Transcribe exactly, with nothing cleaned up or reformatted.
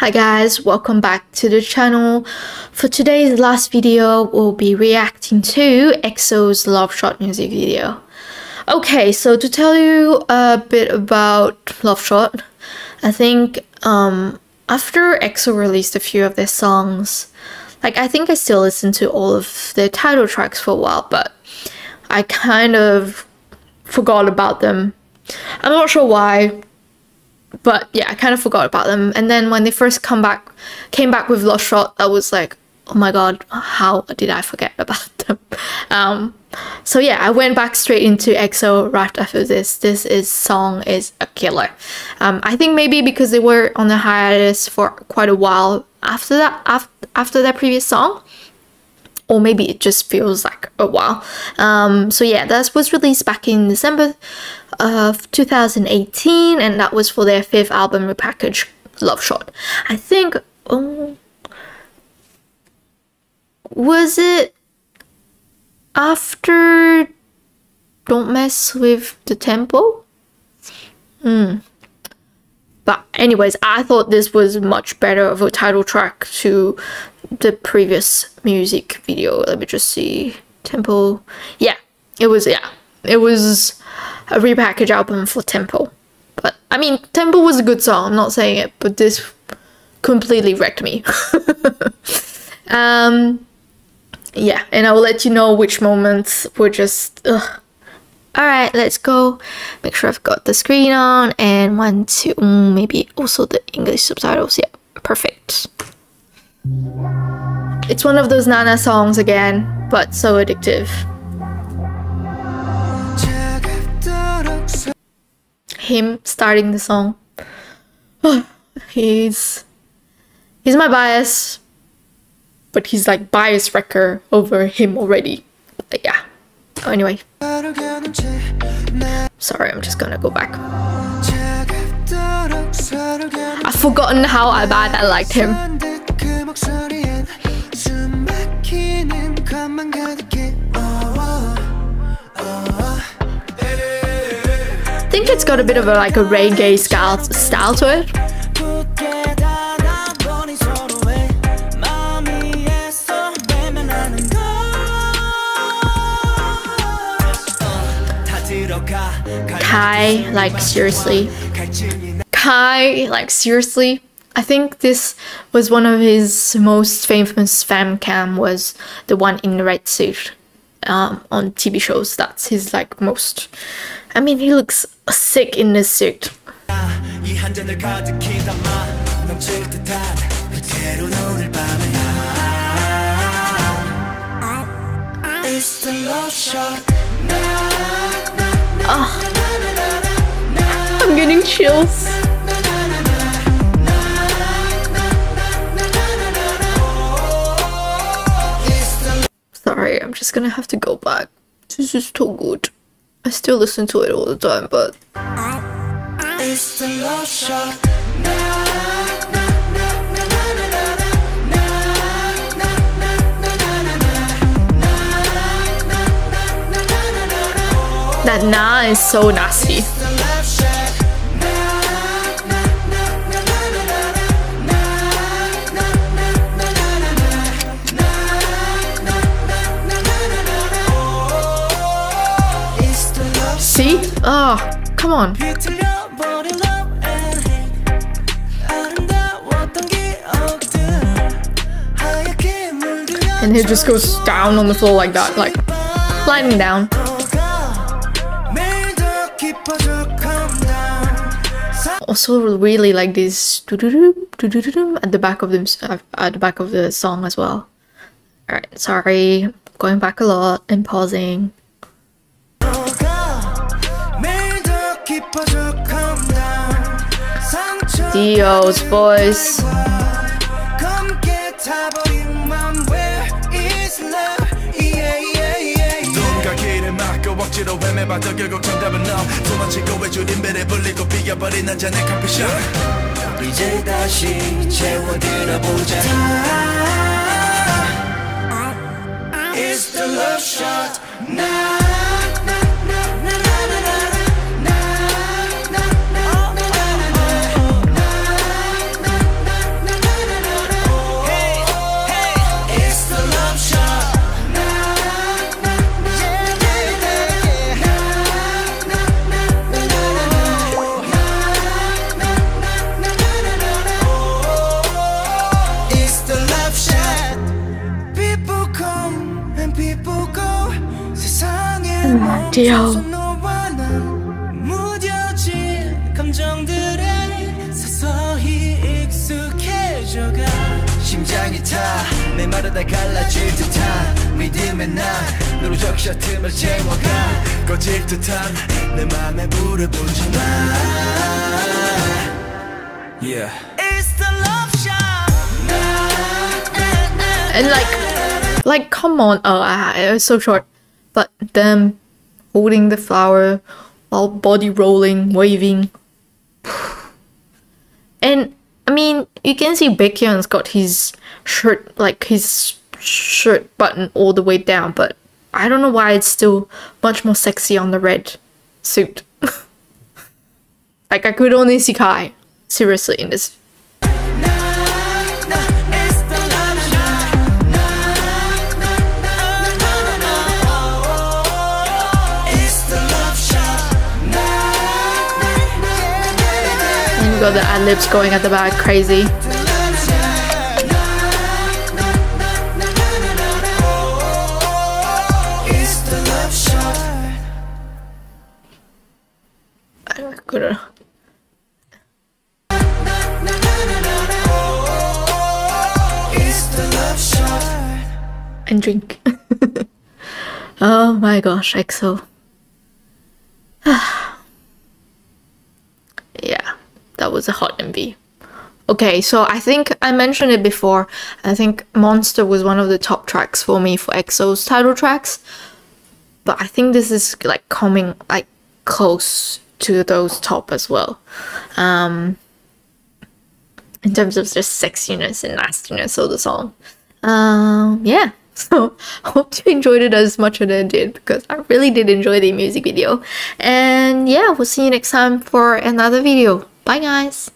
Hi guys, welcome back to the channel. For today's last video, we'll be reacting to EXO's Love Shot music video. Okay, so to tell you a bit about Love Shot, I think um, after EXO released a few of their songs, like I think I still listened to all of their title tracks for a while, but I kind of forgot about them. I'm not sure why, but yeah, I kind of forgot about them. And then when they first come back, came back with Love Shot, I was like, oh my god, how did I forget about them? Um, so yeah, I went back straight into EXO right after this. This is song is a killer. Um, I think maybe because they were on a hiatus for quite a while after that, after, after that previous song. Or maybe it just feels like a while. Um, so yeah, that was released back in December of two thousand eighteen, and that was for their fifth album repackage, Love Shot. I think, oh, was it after Don't Mess With The Tempo? Hmm. But anyways, I thought this was much better of a title track to the previous music video. Let me just see. Tempo. Yeah, it was, yeah. It was a repackaged album for Tempo. But, I mean, Tempo was a good song, I'm not saying it, but this completely wrecked me. um, yeah, and I will let you know which moments were just, ugh. Alright, let's go. Make sure I've got the screen on, and one, two, maybe also the English subtitles. Yeah, perfect. It's one of those Nana songs again, but so addictive. Him starting the song. Oh, he's he's my bias, but he's like bias wrecker over him already. But yeah. Oh, anyway. Sorry, I'm just gonna go back. I've forgotten how bad I liked him. I think it's got a bit of a like a reggae style, style to it. Kai, like seriously. Kai, like seriously. I think this was one of his most famous fam cam, was the one in the red suit um, on T V shows. That's his like most. I mean, he looks sick in this suit. Oh. I'm getting chills. Sorry, I'm just gonna have to go back. This is too good. I still listen to it all the time, but it's the Love Shot. That nah is so nasty. See? Oh, come on. And he just goes down on the floor like that, like sliding down. Also, really like this doo-doo-doo, doo-doo-doo at the back of the at the back of the song as well. All right, sorry, going back a lot and pausing. D O's voice. It's the Love Shot now. D O Yeah. It's the love shot. And like, like come on, oh, uh, it was so short. But them holding the flower while body rolling, waving. And I mean, you can see Baekhyun's got his shirt, like his shirt button all the way down, but I don't know why it's still much more sexy on the red suit. Like, I could only see Kai, seriously, in this. Got the ad libs going at the back, crazy. I couldn't. And drink. Oh my gosh, EXO. Yeah. That was a hot M V. Okay, so I think I mentioned it before. I think Monster was one of the top tracks for me for EXO's title tracks. But I think this is like coming like close to those top as well. Um, in terms of just sexiness and nastiness of the song. Um, yeah, so I hope you enjoyed it as much as I did, because I really did enjoy the music video. And yeah, we'll see you next time for another video. Bye guys!